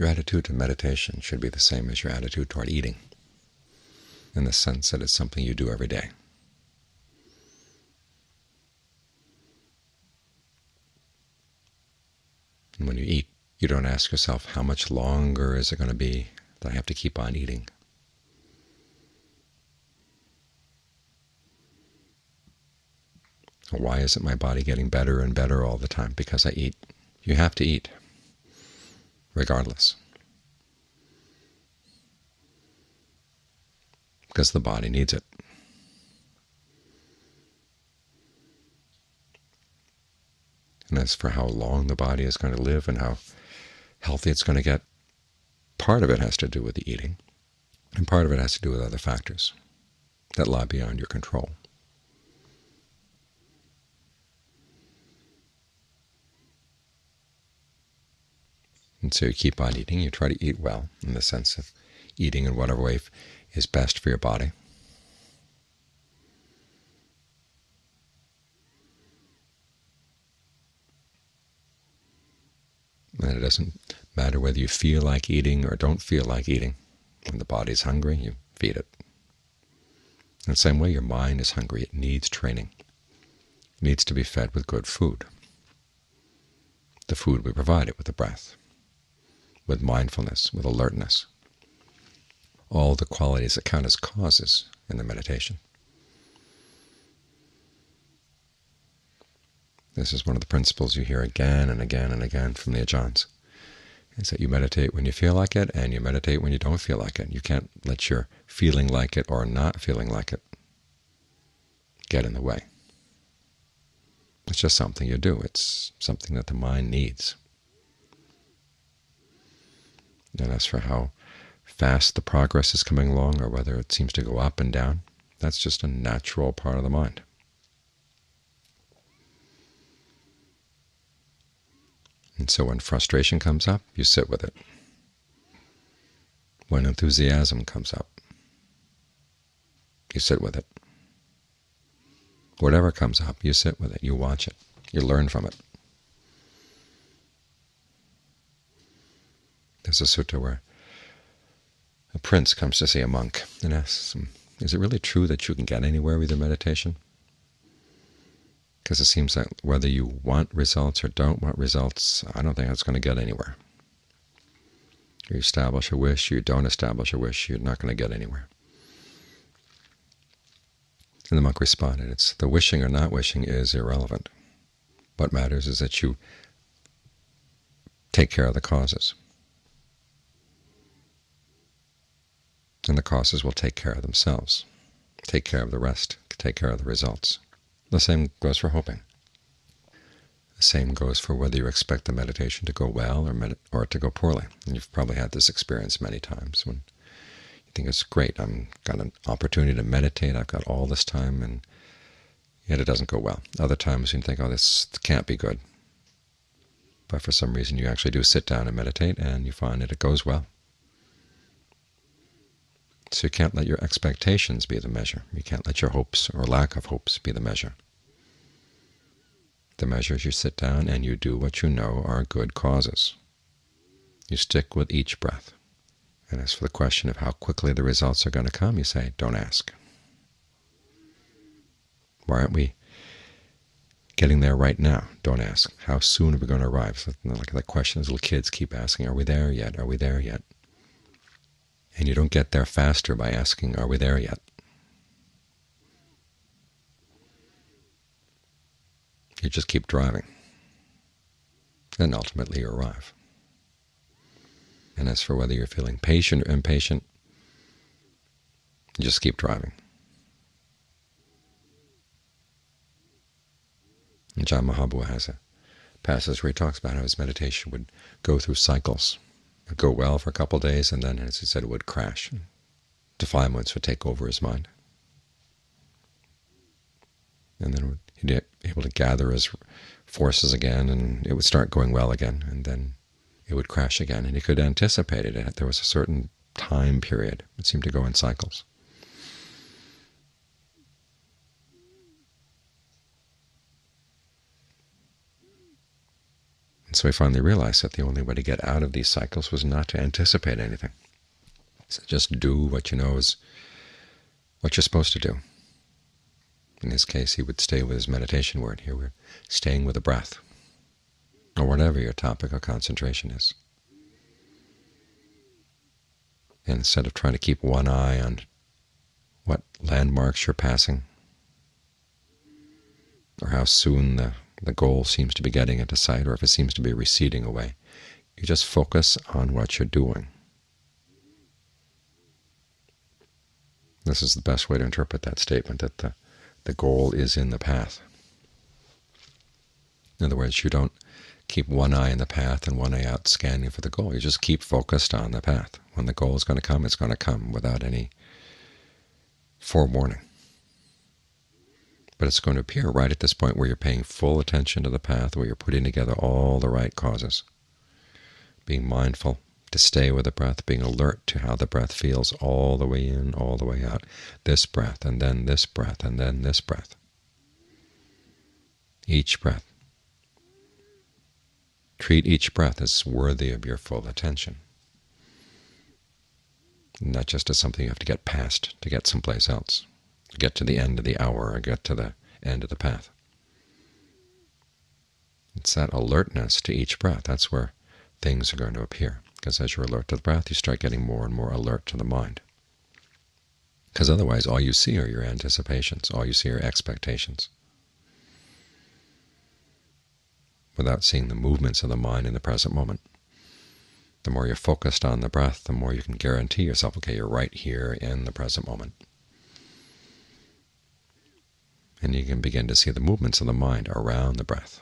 Your attitude to meditation should be the same as your attitude toward eating, in the sense that it's something you do every day. And when you eat, you don't ask yourself, how much longer is it going to be that I have to keep on eating? Why isn't my body getting better and better all the time? Because I eat. You have to eat, regardless, because the body needs it. And as for how long the body is going to live and how healthy it's going to get, part of it has to do with the eating, and part of it has to do with other factors that lie beyond your control. And so you keep on eating. You try to eat well, in the sense of eating in whatever way is best for your body. And it doesn't matter whether you feel like eating or don't feel like eating. When the body's hungry, you feed it. In the same way, your mind is hungry. It needs training. It needs to be fed with good food, the food we provide it with the breath, with mindfulness, with alertness, all the qualities that count as causes in the meditation. This is one of the principles you hear again and again and again from the Ajahns, is that you meditate when you feel like it and you meditate when you don't feel like it. You can't let your feeling like it or not feeling like it get in the way. It's just something you do. It's something that the mind needs. And as for how fast the progress is coming along, or whether it seems to go up and down, that's just a natural part of the mind. And so when frustration comes up, you sit with it. When enthusiasm comes up, you sit with it. Whatever comes up, you sit with it, you watch it, you learn from it. There's a sutta where a prince comes to see a monk and asks him, is it really true that you can get anywhere with your meditation? Because it seems that whether you want results or don't want results, I don't think that's going to get anywhere. You establish a wish, you don't establish a wish, you're not going to get anywhere. And the monk responded, it's the wishing or not wishing is irrelevant. What matters is that you take care of the causes, and the causes will take care of themselves, take care of the rest, take care of the results. The same goes for hoping. The same goes for whether you expect the meditation to go well or to go poorly. And you've probably had this experience many times when you think it's great, I've got an opportunity to meditate, I've got all this time, and yet it doesn't go well. Other times you think, oh, this can't be good. But for some reason you actually do sit down and meditate, and you find that it goes well. So you can't let your expectations be the measure. You can't let your hopes or lack of hopes be the measure. The measures you sit down and you do what you know are good causes. You stick with each breath. And as for the question of how quickly the results are going to come, you say, don't ask. Why aren't we getting there right now? Don't ask. How soon are we going to arrive? So, like the questions little kids keep asking, are we there yet? Are we there yet? And you don't get there faster by asking, are we there yet? You just keep driving, and ultimately you arrive. And as for whether you're feeling patient or impatient, you just keep driving. And John Mahaprabhu has a passage where he talks about how his meditation would go through cycles. It would go well for a couple of days, and then, as he said, it would crash. Defilements would take over his mind. And then he'd be able to gather his forces again, and it would start going well again, and then it would crash again. And he could anticipate it. There was a certain time period. It seemed to go in cycles. And so he finally realized that the only way to get out of these cycles was not to anticipate anything. So just do what you know is what you're supposed to do. In his case, he would stay with his meditation word. Here we're staying with the breath, or whatever your topic of concentration is. And instead of trying to keep one eye on what landmarks you're passing, or how soon the goal seems to be getting into sight, or if it seems to be receding away, you just focus on what you're doing. This is the best way to interpret that statement, that the goal is in the path. In other words, you don't keep one eye in the path and one eye out scanning for the goal. You just keep focused on the path. When the goal is going to come, it's going to come without any forewarning. But it's going to appear right at this point where you're paying full attention to the path, where you're putting together all the right causes, being mindful to stay with the breath, being alert to how the breath feels all the way in, all the way out, this breath, and then this breath, and then this breath, each breath. Treat each breath as worthy of your full attention, not just as something you have to get past to get someplace else, get to the end of the hour or get to the end of the path. It's that alertness to each breath. That's where things are going to appear, because as you're alert to the breath, you start getting more and more alert to the mind. Because otherwise, all you see are your anticipations, all you see are expectations, without seeing the movements of the mind in the present moment. The more you're focused on the breath, the more you can guarantee yourself, okay, you're right here in the present moment. And you can begin to see the movements of the mind around the breath.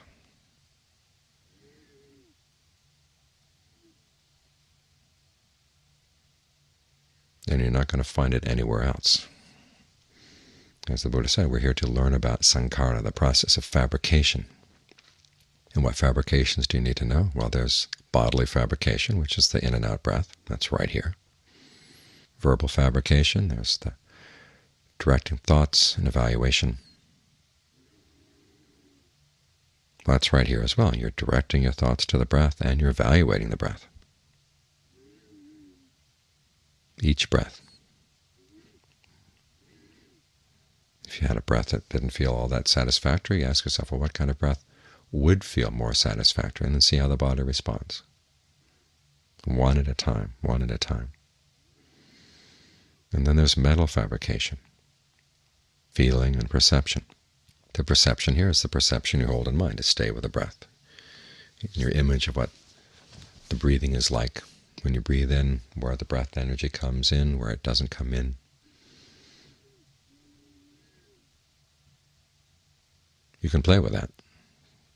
And you're not going to find it anywhere else. As the Buddha said, we're here to learn about sankara, the process of fabrication. And what fabrications do you need to know? Well, there's bodily fabrication, which is the in and out breath. That's right here. Verbal fabrication, there's the directing thoughts and evaluation. That's right here as well. You're directing your thoughts to the breath and you're evaluating the breath. Each breath. If you had a breath that didn't feel all that satisfactory, you ask yourself, well, what kind of breath would feel more satisfactory? And then see how the body responds. One at a time, one at a time. And then there's mental fabrication, feeling and perception. The perception here is the perception you hold in mind, to stay with the breath, your image of what the breathing is like. When you breathe in, where the breath energy comes in, where it doesn't come in. You can play with that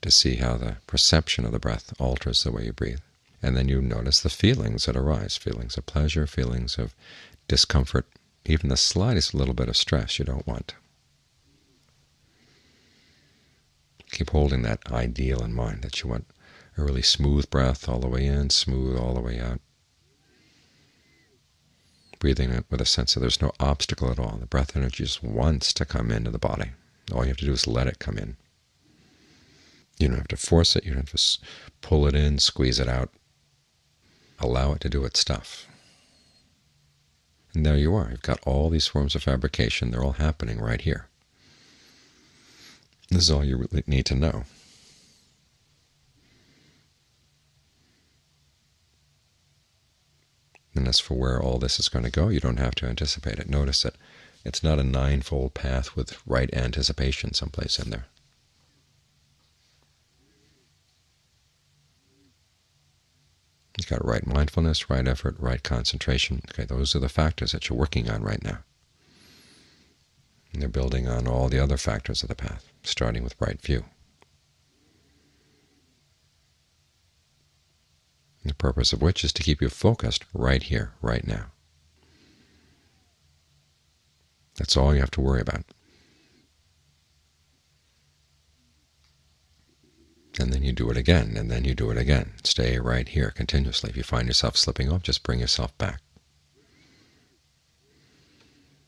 to see how the perception of the breath alters the way you breathe. And then you notice the feelings that arise, feelings of pleasure, feelings of discomfort, even the slightest little bit of stress you don't want. Keep holding that ideal in mind, that you want a really smooth breath all the way in, smooth all the way out. Breathing it with a sense that there's no obstacle at all. The breath energy just wants to come into the body. All you have to do is let it come in. You don't have to force it. You don't have to pull it in, squeeze it out. Allow it to do its stuff. And there you are. You've got all these forms of fabrication. They're all happening right here. This is all you really need to know. And as for where all this is going to go, you don't have to anticipate it. Notice that it's not a ninefold path with right anticipation someplace in there. You've got right mindfulness, right effort, right concentration. Okay, those are the factors that you're working on right now. And they're building on all the other factors of the path, starting with right view. The purpose of which is to keep you focused right here, right now. That's all you have to worry about. And then you do it again, and then you do it again. Stay right here continuously. If you find yourself slipping off, just bring yourself back.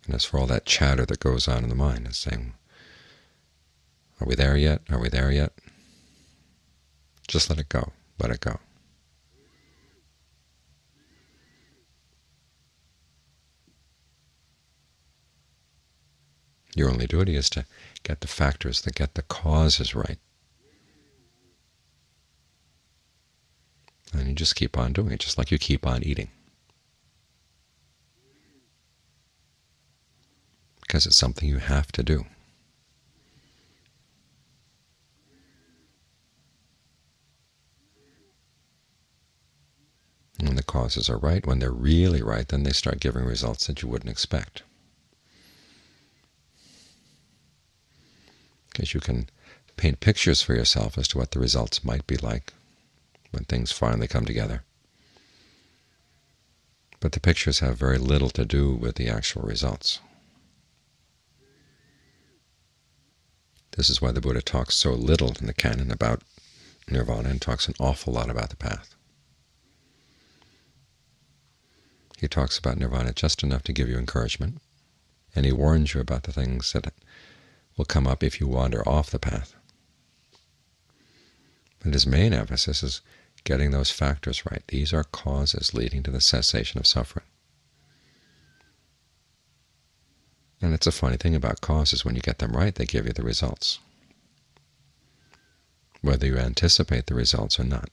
And as for all that chatter that goes on in the mind, it's saying, are we there yet? Are we there yet? Just let it go. barakah. Your only duty is to get the factors, to get the causes right. And you just keep on doing it, just like you keep on eating. Because it's something you have to do. When the causes are right, when they're really right, then they start giving results that you wouldn't expect. Because you can paint pictures for yourself as to what the results might be like when things finally come together. But the pictures have very little to do with the actual results. This is why the Buddha talks so little in the canon about nirvana and talks an awful lot about the path. He talks about nirvana just enough to give you encouragement, and he warns you about the things that will come up if you wander off the path. But his main emphasis is getting those factors right. These are causes leading to the cessation of suffering. And it's a funny thing about causes. When you get them right, they give you the results, whether you anticipate the results or not.